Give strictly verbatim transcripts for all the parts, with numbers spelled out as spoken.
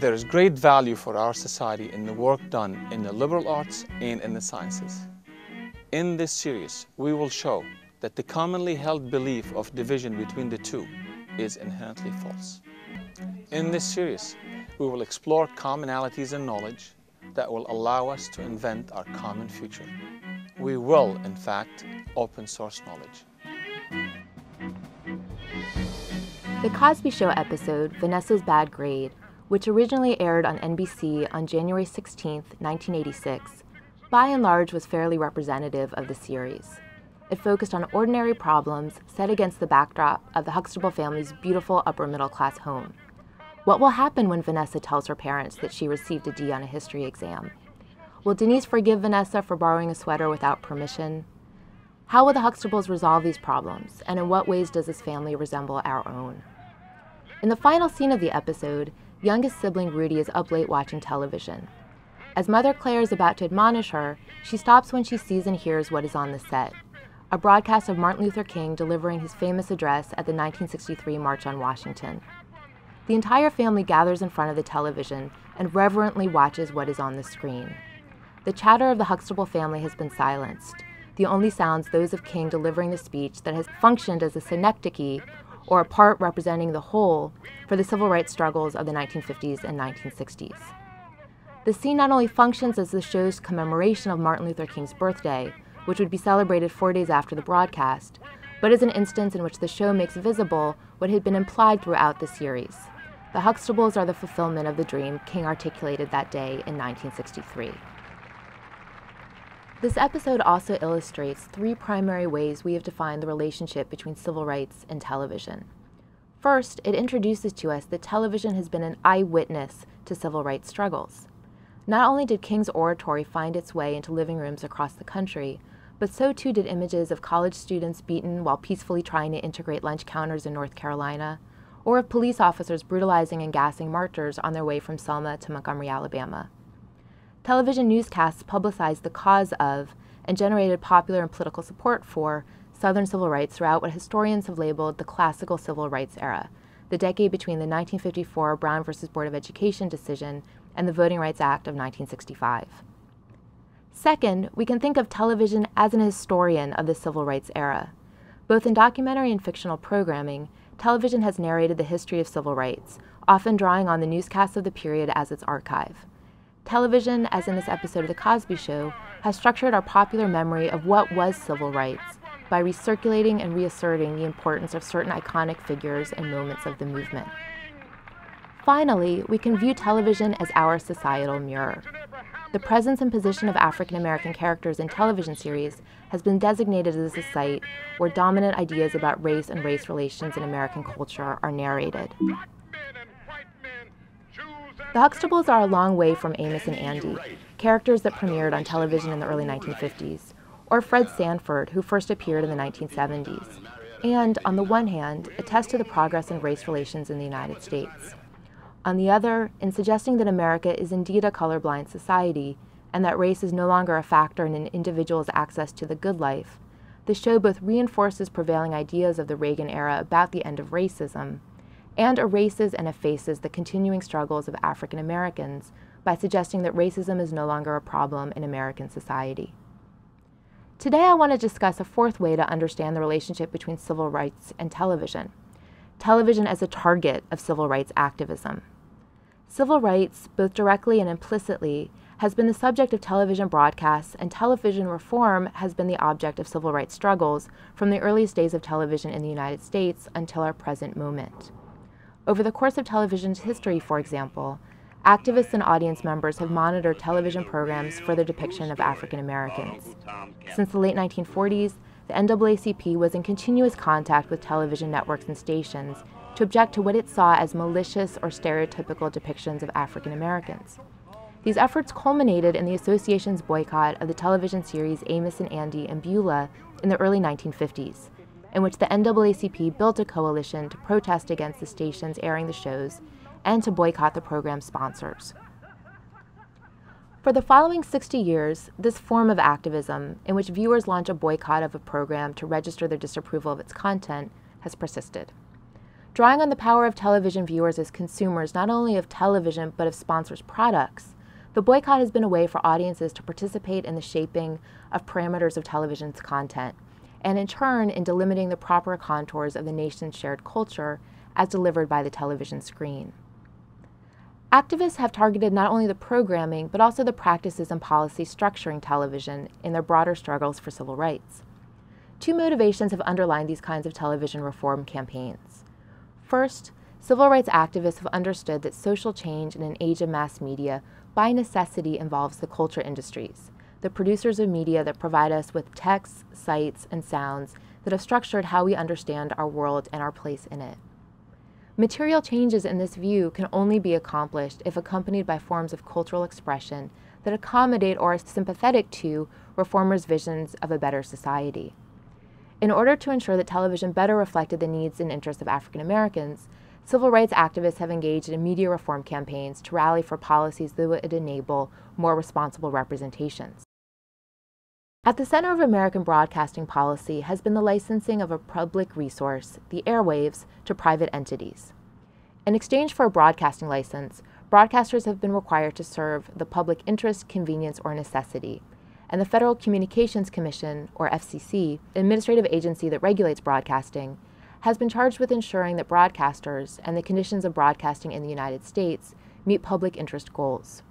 There is great value for our society in the work done in the liberal arts and in the sciences. In this series, we will show that the commonly held belief of division between the two is inherently false. In this series, we will explore commonalities in knowledge that will allow us to invent our common future. We will, in fact, open source knowledge. The Cosby Show episode, Vanessa's Bad Grade, which originally aired on N B C on January sixteenth, nineteen eighty-six, by and large was fairly representative of the series. It focused on ordinary problems set against the backdrop of the Huxtable family's beautiful upper-middle-class home. What will happen when Vanessa tells her parents that she received a D on a history exam? Will Denise forgive Vanessa for borrowing a sweater without permission? How will the Huxtables resolve these problems, and in what ways does this family resemble our own? In the final scene of the episode, youngest sibling Rudy is up late watching television. As Mother Claire is about to admonish her, she stops when she sees and hears what is on the set, a broadcast of Martin Luther King delivering his famous address at the nineteen sixty-three March on Washington. The entire family gathers in front of the television and reverently watches what is on the screen. The chatter of the Huxtable family has been silenced, the only sounds those of King delivering the speech that has functioned as a synecdoche, or a part representing the whole, for the civil rights struggles of the nineteen fifties and nineteen sixties. The scene not only functions as the show's commemoration of Martin Luther King's birthday, which would be celebrated four days after the broadcast, but as an instance in which the show makes visible what had been implied throughout the series. The Huxtables are the fulfillment of the dream King articulated that day in nineteen sixty-three. This episode also illustrates three primary ways we have defined the relationship between civil rights and television. First, it introduces to us that television has been an eyewitness to civil rights struggles. Not only did King's oratory find its way into living rooms across the country, but so too did images of college students beaten while peacefully trying to integrate lunch counters in North Carolina, or of police officers brutalizing and gassing marchers on their way from Selma to Montgomery, Alabama. Television newscasts publicized the cause of and generated popular and political support for Southern civil rights throughout what historians have labeled the classical civil rights era, the decade between the nineteen fifty-four Brown v. Board of Education decision and the Voting Rights Act of nineteen sixty-five. Second, we can think of television as an historian of the civil rights era. Both in documentary and fictional programming, television has narrated the history of civil rights, often drawing on the newscasts of the period as its archive. Television, as in this episode of The Cosby Show, has structured our popular memory of what was civil rights by recirculating and reasserting the importance of certain iconic figures and moments of the movement. Finally, we can view television as our societal mirror. The presence and position of African American characters in television series has been designated as a site where dominant ideas about race and race relations in American culture are narrated. The Huxtables are a long way from Amos and Andy, characters that premiered on television in the early nineteen fifties, or Fred Sanford, who first appeared in the nineteen seventies, and, on the one hand, attest to the progress in race relations in the United States. On the other, in suggesting that America is indeed a colorblind society, and that race is no longer a factor in an individual's access to the good life, the show both reinforces prevailing ideas of the Reagan era about the end of racism, and erases and effaces the continuing struggles of African Americans by suggesting that racism is no longer a problem in American society. Today I want to discuss a fourth way to understand the relationship between civil rights and television. Television as a target of civil rights activism. Civil rights, both directly and implicitly, has been the subject of television broadcasts, and television reform has been the object of civil rights struggles from the earliest days of television in the United States until our present moment. Over the course of television's history, for example, activists and audience members have monitored television programs for their depiction of African Americans. Since the late nineteen forties, the N double A C P was in continuous contact with television networks and stations to object to what it saw as malicious or stereotypical depictions of African Americans. These efforts culminated in the association's boycott of the television series Amos and Andy and Beulah in the early nineteen fifties. In which the N double A C P built a coalition to protest against the stations airing the shows and to boycott the program's sponsors. For the following sixty years, this form of activism, in which viewers launch a boycott of a program to register their disapproval of its content, has persisted. drawing on the power of television viewers as consumers not only of television but of sponsors' products, the boycott has been a way for audiences to participate in the shaping of parameters of television's content, and in turn in delimiting the proper contours of the nation's shared culture as delivered by the television screen. Activists have targeted not only the programming, but also the practices and policies structuring television in their broader struggles for civil rights. Two motivations have underlined these kinds of television reform campaigns. First, civil rights activists have understood that social change in an age of mass media by necessity involves the culture industries, the producers of media that provide us with texts, sights, and sounds that have structured how we understand our world and our place in it. Material changes in this view can only be accomplished if accompanied by forms of cultural expression that accommodate or are sympathetic to reformers' visions of a better society. In order to ensure that television better reflected the needs and interests of African Americans, civil rights activists have engaged in media reform campaigns to rally for policies that would enable more responsible representations. At the center of American broadcasting policy has been the licensing of a public resource, the airwaves, to private entities. In exchange for a broadcasting license, broadcasters have been required to serve the public interest, convenience, or necessity, and the Federal Communications Commission, or F C C, the administrative agency that regulates broadcasting, has been charged with ensuring that broadcasters and the conditions of broadcasting in the United States meet public interest goals.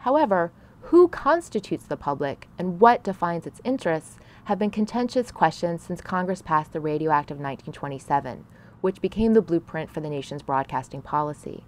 However, who constitutes the public and what defines its interests have been contentious questions since Congress passed the Radio Act of nineteen twenty-seven, which became the blueprint for the nation's broadcasting policy.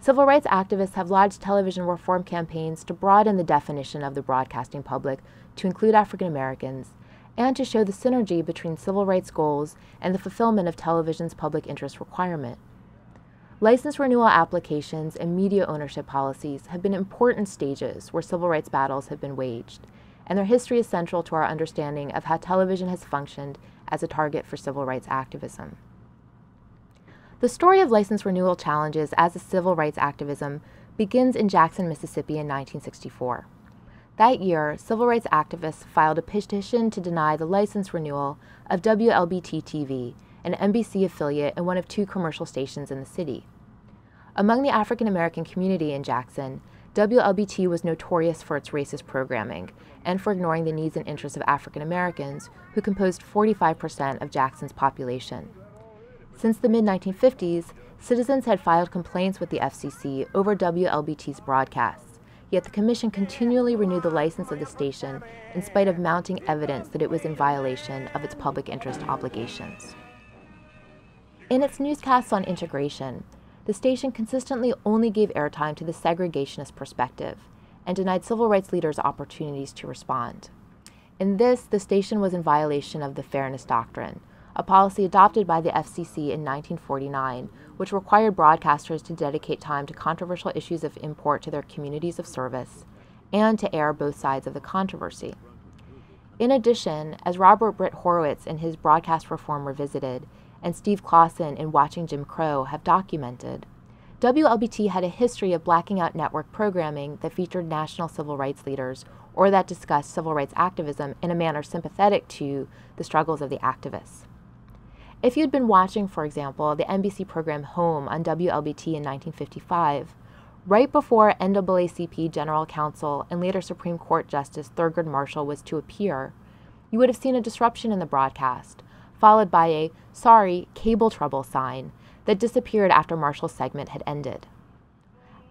Civil rights activists have lodged television reform campaigns to broaden the definition of the broadcasting public to include African Americans and to show the synergy between civil rights goals and the fulfillment of television's public interest requirement. License renewal applications and media ownership policies have been important stages where civil rights battles have been waged, and their history is central to our understanding of how television has functioned as a target for civil rights activism. The story of license renewal challenges as a civil rights activism begins in Jackson, Mississippi in nineteen sixty-four. That year, civil rights activists filed a petition to deny the license renewal of W L B T T V, an N B C affiliate and one of two commercial stations in the city. Among the African American community in Jackson, W L B T was notorious for its racist programming and for ignoring the needs and interests of African Americans, who composed forty-five percent of Jackson's population. Since the mid nineteen fifties, citizens had filed complaints with the F C C over W L B T's broadcasts, yet the commission continually renewed the license of the station in spite of mounting evidence that it was in violation of its public interest obligations. In its newscasts on integration, the station consistently only gave airtime to the segregationist perspective and denied civil rights leaders opportunities to respond. In this, the station was in violation of the Fairness Doctrine, a policy adopted by the F C C in nineteen forty-nine, which required broadcasters to dedicate time to controversial issues of import to their communities of service and to air both sides of the controversy. In addition, as Robert Britt Horowitz in his Broadcast Reform Revisited, and Steve Clausen in Watching Jim Crow have documented, W L B T had a history of blacking out network programming that featured national civil rights leaders or that discussed civil rights activism in a manner sympathetic to the struggles of the activists. If you'd been watching, for example, the N B C program Home on W L B T in nineteen fifty-five, right before N double A C P General Counsel and later Supreme Court Justice Thurgood Marshall was to appear, you would have seen a disruption in the broadcast, followed by a "sorry, cable trouble" sign that disappeared after Marshall's segment had ended.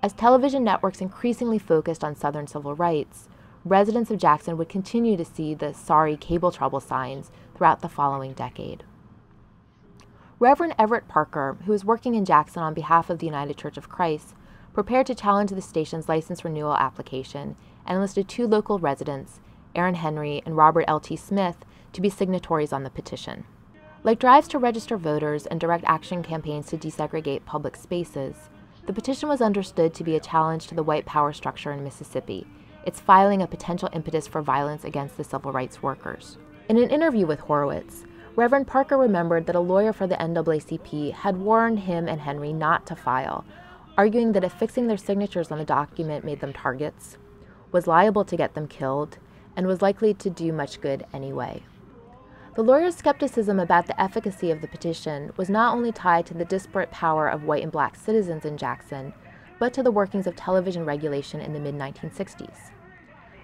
As television networks increasingly focused on Southern civil rights, residents of Jackson would continue to see the "sorry, cable trouble" signs throughout the following decade. Reverend Everett Parker, who was working in Jackson on behalf of the United Church of Christ, prepared to challenge the station's license renewal application and enlisted two local residents, Aaron Henry and Robert L T Smith, to be signatories on the petition. Like drives to register voters and direct action campaigns to desegregate public spaces, the petition was understood to be a challenge to the white power structure in Mississippi, its filing a potential impetus for violence against the civil rights workers. In an interview with Horowitz, Reverend Parker remembered that a lawyer for the N double A C P had warned him and Henry not to file, arguing that affixing their signatures on a document made them targets, was liable to get them killed, and was likely to do much good anyway. The lawyers' skepticism about the efficacy of the petition was not only tied to the disparate power of white and black citizens in Jackson, but to the workings of television regulation in the mid nineteen sixties.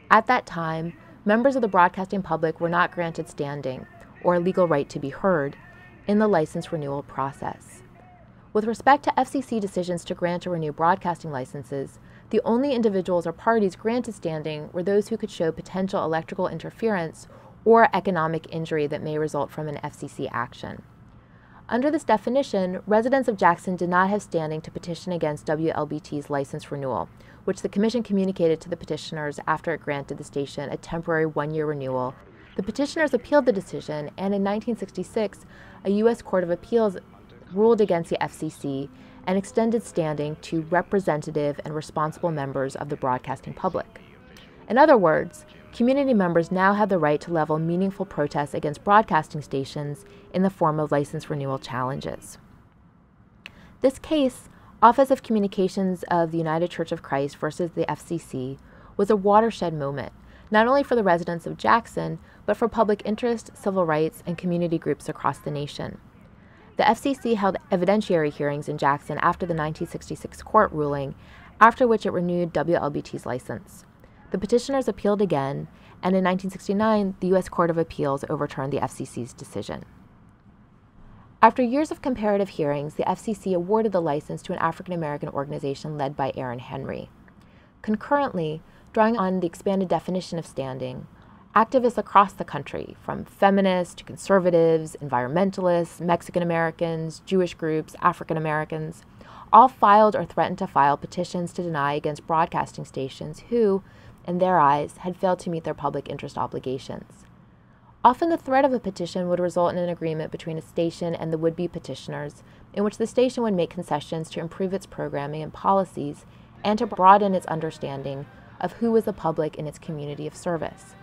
At that time, members of the broadcasting public were not granted standing, or a legal right to be heard, in the license renewal process. With respect to F C C decisions to grant or renew broadcasting licenses, the only individuals or parties granted standing were those who could show potential electrical interference or economic injury that may result from an F C C action. Under this definition, residents of Jackson did not have standing to petition against W L B T's license renewal, which the Commission communicated to the petitioners after it granted the station a temporary one-year renewal. The petitioners appealed the decision, and in nineteen sixty-six, a U S Court of Appeals ruled against the F C C and extended standing to representative and responsible members of the broadcasting public. In other words, community members now had the right to level meaningful protests against broadcasting stations in the form of license renewal challenges. This case, Office of Communications of the United Church of Christ versus the F C C, was a watershed moment, not only for the residents of Jackson, but for public interest, civil rights, and community groups across the nation. The F C C held evidentiary hearings in Jackson after the nineteen sixty-six court ruling, after which it renewed W L B T's license. The petitioners appealed again, and in nineteen sixty-nine, the U S Court of Appeals overturned the F C C's decision. After years of comparative hearings, the F C C awarded the license to an African-American organization led by Aaron Henry. Concurrently, drawing on the expanded definition of standing, activists across the country, from feminists to conservatives, environmentalists, Mexican-Americans, Jewish groups, African-Americans, all filed or threatened to file petitions to deny against broadcasting stations who, in their eyes, had failed to meet their public interest obligations. Often the threat of a petition would result in an agreement between a station and the would-be petitioners, in which the station would make concessions to improve its programming and policies and to broaden its understanding of who was the public in its community of service.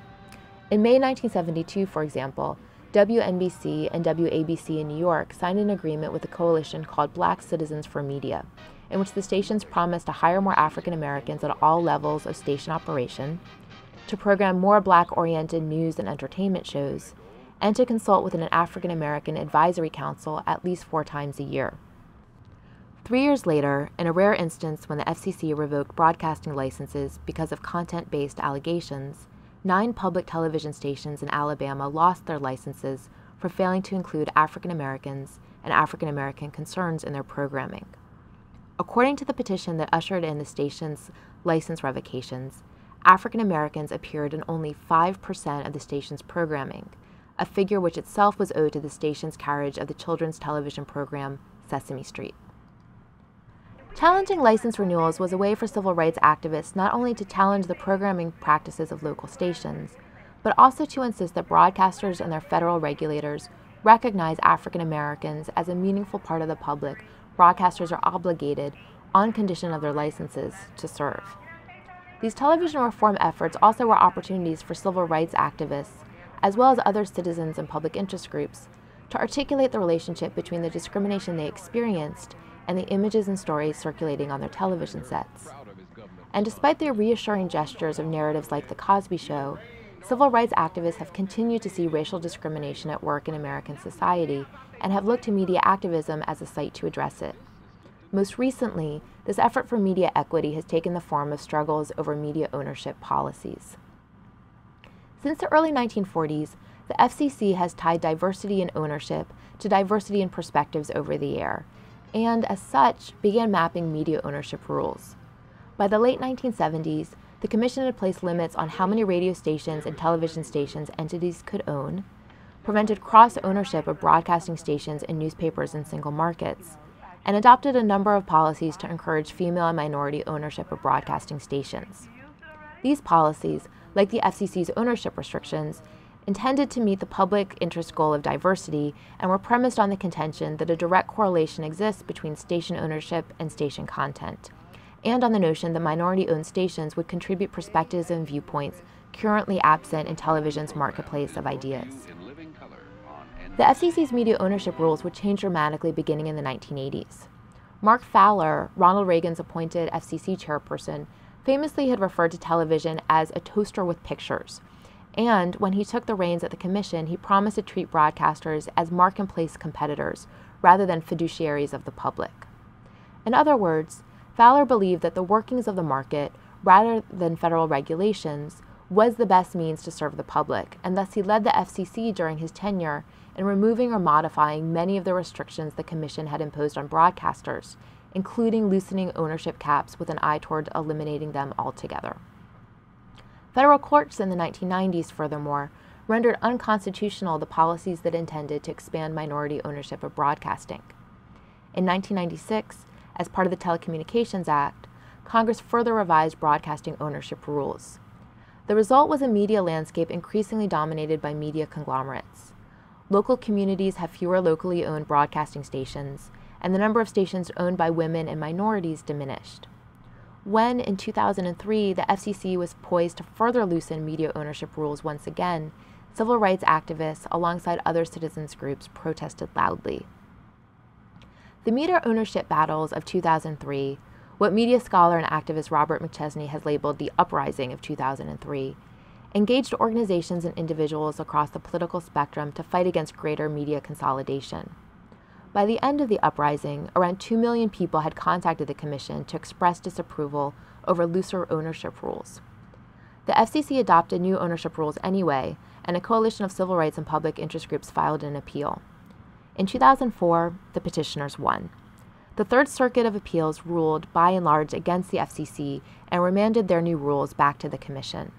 In May nineteen seventy-two, for example, W N B C and W A B C in New York signed an agreement with a coalition called Black Citizens for Media, in which the stations promised to hire more African Americans at all levels of station operation, to program more Black-oriented news and entertainment shows, and to consult with an African American advisory council at least four times a year. Three years later, in a rare instance when the F C C revoked broadcasting licenses because of content-based allegations, nine public television stations in Alabama lost their licenses for failing to include African Americans and African American concerns in their programming. According to the petition that ushered in the station's license revocations, African Americans appeared in only five percent of the station's programming, a figure which itself was owed to the station's carriage of the children's television program Sesame Street. Challenging license renewals was a way for civil rights activists not only to challenge the programming practices of local stations, but also to insist that broadcasters and their federal regulators recognize African Americans as a meaningful part of the public broadcasters are obligated, on condition of their licenses, to serve. These television reform efforts also were opportunities for civil rights activists, as well as other citizens and public interest groups, to articulate the relationship between the discrimination they experienced and the images and stories circulating on their television sets. And despite their reassuring gestures of narratives like The Cosby Show, civil rights activists have continued to see racial discrimination at work in American society and have looked to media activism as a site to address it. Most recently, this effort for media equity has taken the form of struggles over media ownership policies. Since the early nineteen forties, the F C C has tied diversity in ownership to diversity in perspectives over the air, and as such, began mapping media ownership rules. By the late nineteen seventies, the Commission had placed limits on how many radio stations and television stations entities could own, prevented cross-ownership of broadcasting stations and newspapers in single markets, and adopted a number of policies to encourage female and minority ownership of broadcasting stations. These policies, like the F C C's ownership restrictions, intended to meet the public interest goal of diversity and were premised on the contention that a direct correlation exists between station ownership and station content, and on the notion that minority-owned stations would contribute perspectives and viewpoints currently absent in television's marketplace of ideas. The F C C's media ownership rules would change dramatically beginning in the nineteen eighties. Mark Fowler, Ronald Reagan's appointed F C C chairperson, famously had referred to television as a toaster with pictures, And when he took the reins at the commission, he promised to treat broadcasters as marketplace competitors rather than fiduciaries of the public. In other words, Fowler believed that the workings of the market, rather than federal regulations, was the best means to serve the public, and thus he led the F C C during his tenure in removing or modifying many of the restrictions the commission had imposed on broadcasters, including loosening ownership caps with an eye toward eliminating them altogether. Federal courts in the nineteen nineties, furthermore, rendered unconstitutional the policies that intended to expand minority ownership of broadcasting. In nineteen ninety-six, as part of the Telecommunications Act, Congress further revised broadcasting ownership rules. The result was a media landscape increasingly dominated by media conglomerates. Local communities have fewer locally owned broadcasting stations, and the number of stations owned by women and minorities diminished. When, in two thousand three, the F C C was poised to further loosen media ownership rules once again, civil rights activists, alongside other citizens groups, protested loudly. The media ownership battles of two thousand three, what media scholar and activist Robert McChesney has labeled the uprising of two thousand three, engaged organizations and individuals across the political spectrum to fight against greater media consolidation. By the end of the uprising, around two million people had contacted the commission to express disapproval over looser ownership rules. The F C C adopted new ownership rules anyway, and a coalition of civil rights and public interest groups filed an appeal. In two thousand four, the petitioners won. The Third Circuit of Appeals ruled, by and large, against the F C C and remanded their new rules back to the commission.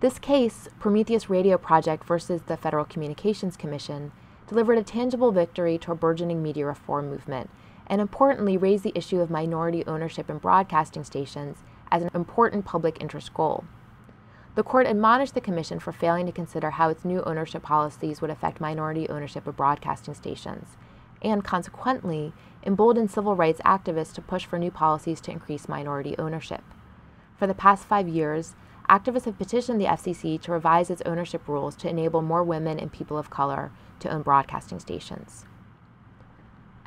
This case, Prometheus Radio Project versus the Federal Communications Commission, delivered a tangible victory to a burgeoning media reform movement, and importantly raised the issue of minority ownership in broadcasting stations as an important public interest goal. The court admonished the commission for failing to consider how its new ownership policies would affect minority ownership of broadcasting stations, and consequently emboldened civil rights activists to push for new policies to increase minority ownership. For the past five years, activists have petitioned the F C C to revise its ownership rules to enable more women and people of color to own broadcasting stations.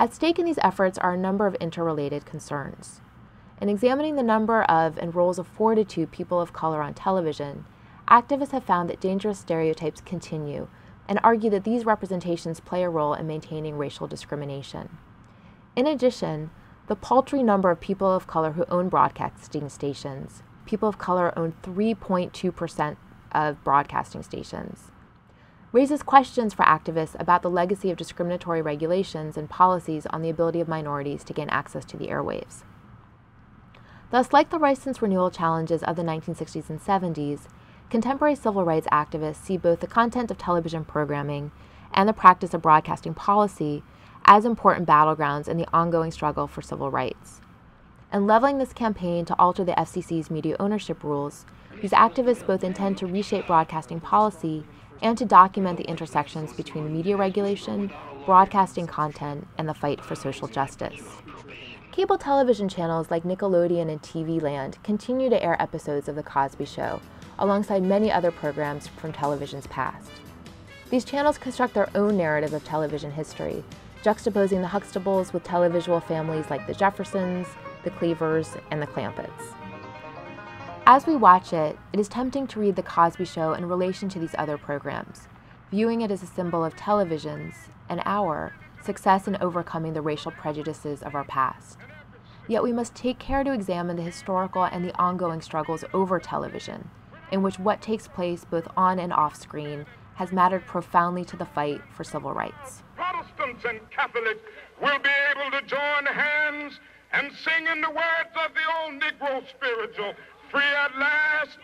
At stake in these efforts are a number of interrelated concerns. In examining the number of and roles afforded to people of color on television, activists have found that dangerous stereotypes continue and argue that these representations play a role in maintaining racial discrimination. In addition, the paltry number of people of color who own broadcasting stations, people of color own three point two percent of broadcasting stations, raises questions for activists about the legacy of discriminatory regulations and policies on the ability of minorities to gain access to the airwaves. Thus, like the license renewal challenges of the nineteen sixties and seventies, contemporary civil rights activists see both the content of television programming and the practice of broadcasting policy as important battlegrounds in the ongoing struggle for civil rights. In leveling this campaign to alter the F C C's media ownership rules, these activists both intend to reshape broadcasting policy and to document the intersections between media regulation, broadcasting content, and the fight for social justice. Cable television channels like Nickelodeon and T V Land continue to air episodes of The Cosby Show, alongside many other programs from television's past. These channels construct their own narrative of television history, juxtaposing the Huxtables with televisual families like the Jeffersons, the Cleavers, and the Clampets. As we watch it, it is tempting to read The Cosby Show in relation to these other programs, viewing it as a symbol of television's, and our, success in overcoming the racial prejudices of our past. Yet we must take care to examine the historical and the ongoing struggles over television, in which what takes place both on and off screen has mattered profoundly to the fight for civil rights. Protestants and Catholics will be able to join hands and sing in the words of the old Negro spiritual, "Free at last,